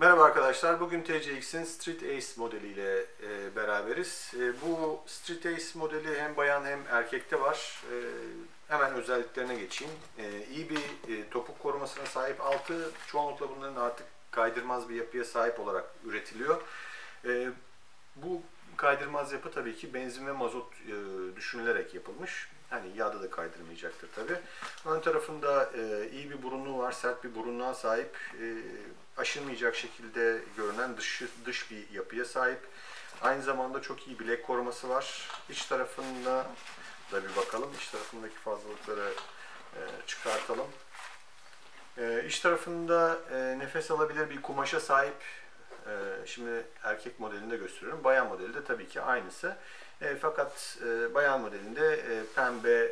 Merhaba arkadaşlar, bugün TCX'in Street Ace modeliyle beraberiz. Bu Street Ace modeli hem bayan hem erkekte var. Hemen özelliklerine geçeyim. İyi bir topuk korumasına sahip, altı çoğunlukla bunların artık kaydırmaz bir yapıya sahip olarak üretiliyor. Bu kaydırmaz yapı tabii ki benzin ve mazot düşünülerek yapılmış. Hani yağda da kaydırmayacaktır tabii. Ön tarafında iyi bir burunluğu var, sert bir burunluğa sahip, aşınmayacak şekilde görünen dış bir yapıya sahip. Aynı zamanda çok iyi bilek koruması var. İç tarafında da bir bakalım, iç tarafındaki fazlalıkları çıkartalım. İç tarafında nefes alabilir bir kumaşa sahip. Şimdi erkek modelinde gösteriyorum. Bayan modeli de tabii ki aynısı. Fakat bayan modelinde pembe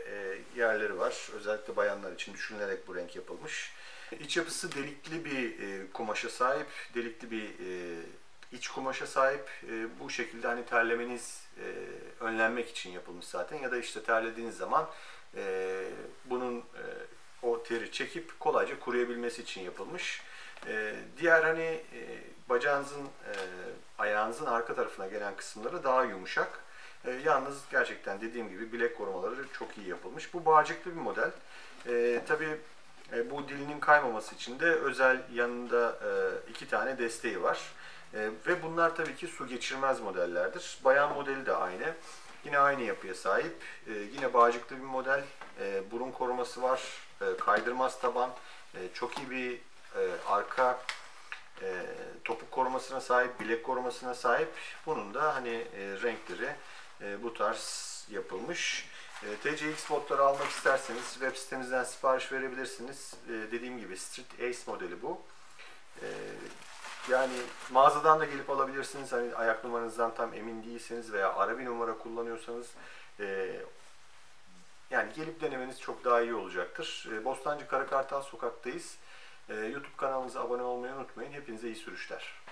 yerleri var. Özellikle bayanlar için düşünülerek bu renk yapılmış. İç yapısı delikli bir kumaşa sahip. Delikli bir iç kumaşa sahip. Bu şekilde hani terlemeniz önlenmek için yapılmış zaten. Ya da işte terlediğiniz zaman bunun o teri çekip kolayca kuruyabilmesi için yapılmış. Diğer hani bacağınızın, ayağınızın arka tarafına gelen kısımları daha yumuşak. Yalnız gerçekten dediğim gibi bilek korumaları çok iyi yapılmış. Bu bağcıklı bir model. Tabii bu dilinin kaymaması için de özel yanında iki tane desteği var. Ve bunlar tabii ki su geçirmez modellerdir. Bayan modeli de aynı. Yine aynı yapıya sahip. Yine bağcıklı bir model. Burun koruması var. Kaydırmaz taban. Çok iyi bir arka topuk korumasına sahip, bilek korumasına sahip. Bunun da hani renkleri bu tarz yapılmış. TCX botları almak isterseniz web sitemizden sipariş verebilirsiniz. Dediğim gibi Street Ace modeli bu. Yani mağazadan da gelip alabilirsiniz. Hani ayak numaranızdan tam emin değilseniz veya ara bir numara kullanıyorsanız yani gelip denemeniz çok daha iyi olacaktır. Bostancı Karakartal sokaktayız. YouTube kanalımıza abone olmayı unutmayın. Hepinize iyi sürüşler.